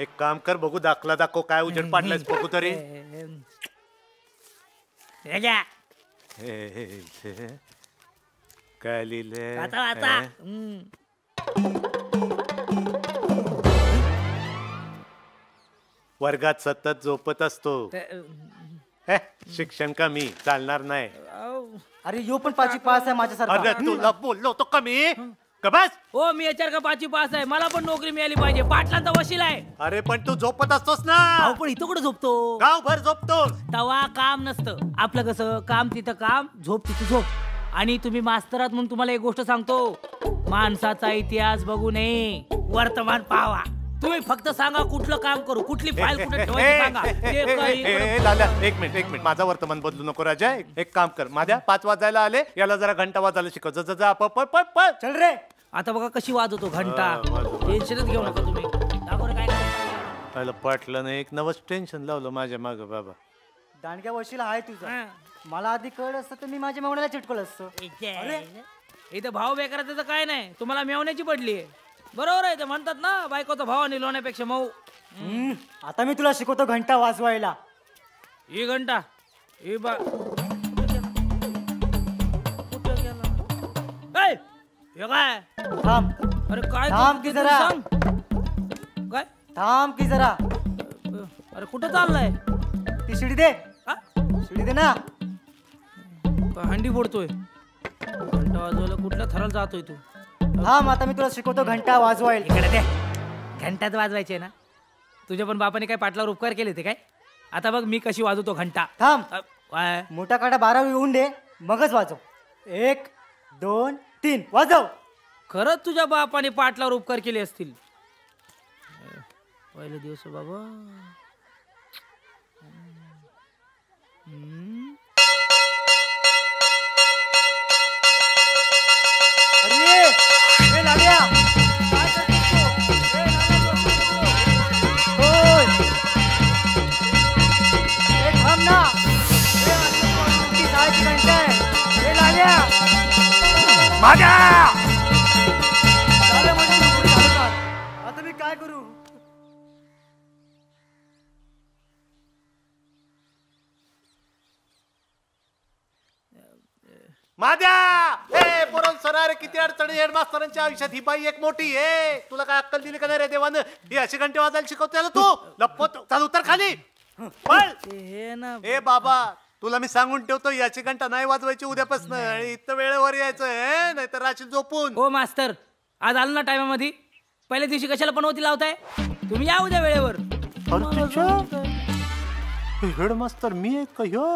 एक काम कर बघू दाखला दाखव काय उजेड पाडलास बघू तरी. हे घ्या काय लिहिले आता आता वर्गात सतत झोपत असतो शिक्षण कमी चालणार नाही. अरे यो पण पाचवी पास आहे माझ्यासारखा. अरे तुला बोललो तो कमी का बस हो मी याच्यावर का पाचवी पास आहे मला पण नोकरी मिळाली पाहिजे पाटलांचा वशील आहे. अरे पण तू झोपत असतोस ना. अहो पण इथं कुठे झोपतो गावभर झोपतोस तवा काम नसतं आपलं कसं काम तिथं काम झोप तिथं झोप. आणि तुम्ही मास्तरात म्हणून तुम्हाला एक गोष्ट सांगतो माणसाचा इतिहास बघू नये वर्तमान पाहावा. तुम्ही फक्त सांगा कुठलं काम करू कुठली फाईल कुठे ठेवायची सांगा. एक मिनिट एक मिनिट माझा वर्तमान बदलू नको राजा. एक काम कर माझ्या 5 वाजायला आले याला जरा घंटा वाजायला शिकव. जा चल रे आता बघा कशी वाजवतो घंटा. टेन्शनच घेऊ नका तुम्ही काय पटलं नाही एक नवस टेन्शन लावलं माझ्या माग बाबा. दांडक्या वशीला आहे तुझा मला आधी कळलं असतं तर मी माझ्या मेवण्याला चिटकलं असतं. इथे भाव बेकार त्याचं काय नाही तुम्हाला मेवण्याची पडली बरोबर आहे ते म्हणतात ना बायकोचा भाव आणि लोण्यापेक्षा मऊ. आता मी तुला शिकवतो घंटा वाजवायला. ही घंटा ही बा काय थांब. अरे काय थांब की जरा काय थांब की जरा. अरे कुठं चाललाय ती शिडी दे शिडी दे ना हंडी फोडतोय घंटा वाजवायला कुठल्या थराला जातोय तू. थांब आता मी तुला शिकवतो घंटा वाजवायला. इकडे दे घंटाच वाजवायचे ना तुझ्या पण बापाने काय पाटलावर उपकार केले ते काय. आता बघ मी कशी वाजवतो घंटा. थांब मोठा काटा 12 येऊन दे मगच वाजव. 1 2 3 वाजव. खरंच तुझ्या बापाने पाटलावर उपकार केले असतील. पहिले दिवस बाबा आता मी काय करू. माझ्या हे पोरण सरार किती अडचणी हेडमास्तरांच्या आयुष्यात ही बाई एक मोठी आहे. तुला काय अक्कल दिली का नाही रे देवानं ही अशी घंटे वाजायला शिकवते तू लपवतो चाल उतर खाली. हे बाबा तुला मी सांगून ठेवतो याची घंटा नाही वाजवायची उद्यापासून इतकं वेळेवर यायचं नाही तर रात्री झोपून. हो मास्तर आज आलो ना टायमामध्ये पहिल्या दिवशी कशाला पण होती लावताय तुम्ही या उद्या वेळेवर. हेड मास्तर मी एक